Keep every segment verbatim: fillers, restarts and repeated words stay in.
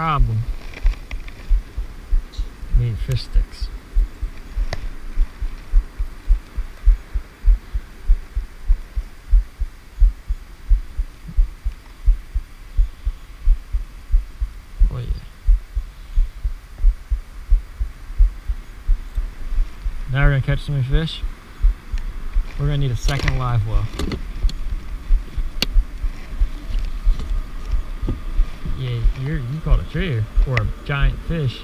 problem. I need fish sticks. Oh yeah. Now we're gonna catch some fish. We're gonna need a second live well. Yeah, you're, you caught a trigger or a giant fish.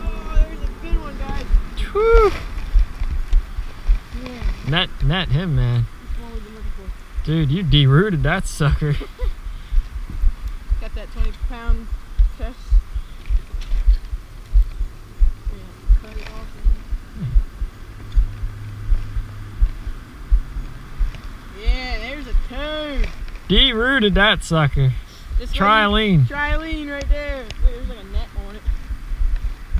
Oh, there's a good one, guys. Whew. Yeah. Net, net him, man. That's what we've been looking for. Dude, you derooted that sucker. Got that twenty pound test. Yeah, cut it off. Hmm. Yeah, there's a toad. Derooted that sucker. Trilene. Trilene right there. Wait, there's like a net on it.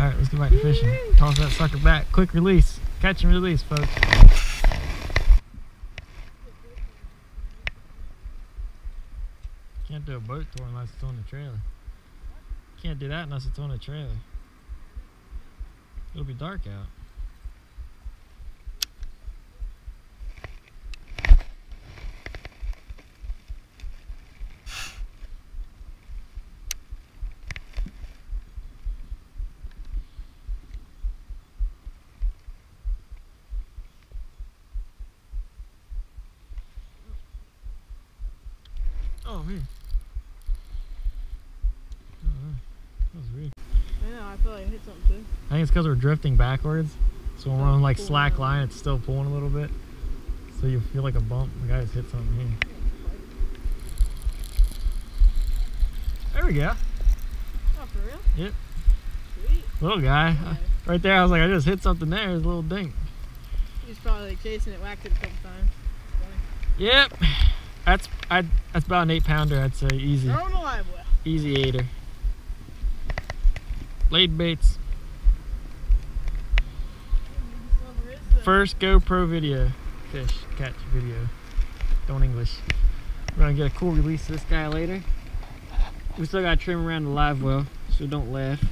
Alright, let's go back to fishing. Toss that sucker back. Quick release. Catch and release, folks. Can't do a boat tour unless it's on the trailer. Can't do that unless it's on the trailer. It'll be dark out. Oh, man. Oh, that was weird. I know, I feel like I hit something too. I think it's because we're drifting backwards. So when oh, we're on like cool slack line, line, it's still pulling a little bit. So you feel like a bump. The guy just hit something here. There we go. Oh, for real? Yep. Sweet. Little guy. Yeah. I, right there, I was like, I just hit something there. It's a little dink. He's probably like chasing it, whacked it a couple times. Yep. That's I'd, that's about an eight pounder, I'd say, easy. Throw in a live well. Easy eighter. Blade baits. First GoPro video fish catch video. Don't English. We're gonna get a cool release of this guy later. We still gotta trim around the live well, so don't laugh.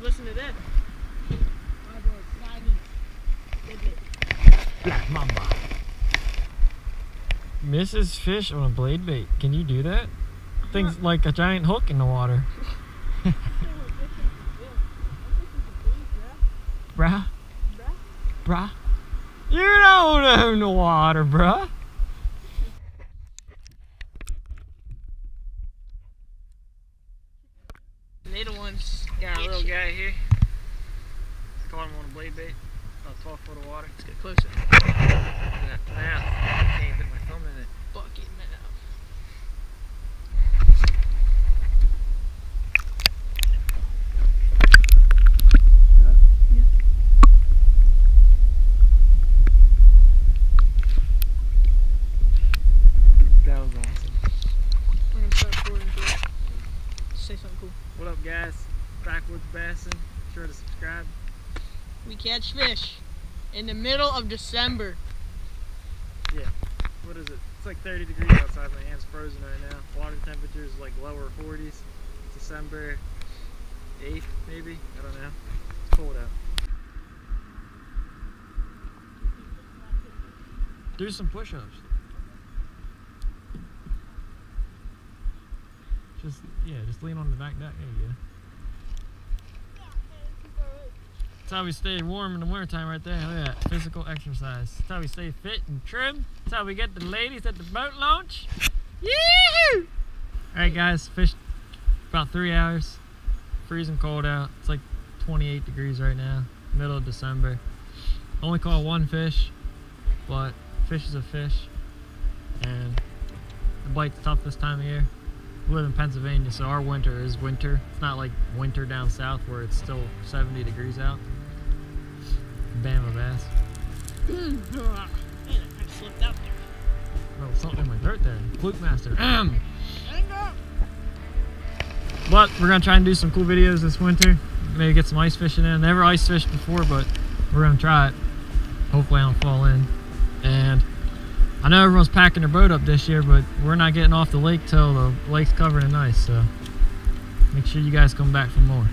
Listen to that. Black Mamba. Misses fish on a blade bait. Can you do that? Thing's like a giant hook in the water. Bruh? Bruh? You don't own the water, bruh. Little one's got a little guy here. Caught him on a blade bait. About twelve foot of water. Let's get closer. Yeah. I can't put my thumb in it. Bucket now. Yeah. Yeah. That was awesome. We're gonna start pouring through it. Say something cool. What up, guys? Backwoods Bassin'. Be sure to subscribe. We catch fish in the middle of December. Yeah, what is it? It's like thirty degrees outside. My hand's frozen right now. Water temperature is like lower forties. December eighth, maybe? I don't know. It's cold out. Do some push-ups. Just, yeah, just lean on the back deck. There you go. That's how we stay warm in the wintertime right there. Look at that. Physical exercise. That's how we stay fit and trim. That's how we get the ladies at the boat launch. Yee-hoo! Alright guys, fished about three hours. Freezing cold out. It's like twenty-eight degrees right now. Middle of December. Only caught one fish, but fish is a fish. And the bite's tough this time of year. We live in Pennsylvania, so our winter is winter. It's not like winter down south where it's still seventy degrees out. Bama bass. Man, I slipped out there. Well, something in my dirt there. Fluke master. But we're gonna try and do some cool videos this winter. Maybe get some ice fishing in. Never ice fished before, but we're gonna try it. Hopefully I don't fall in. And I know everyone's packing their boat up this year, but we're not getting off the lake till the lake's covered in ice, so make sure you guys come back for more.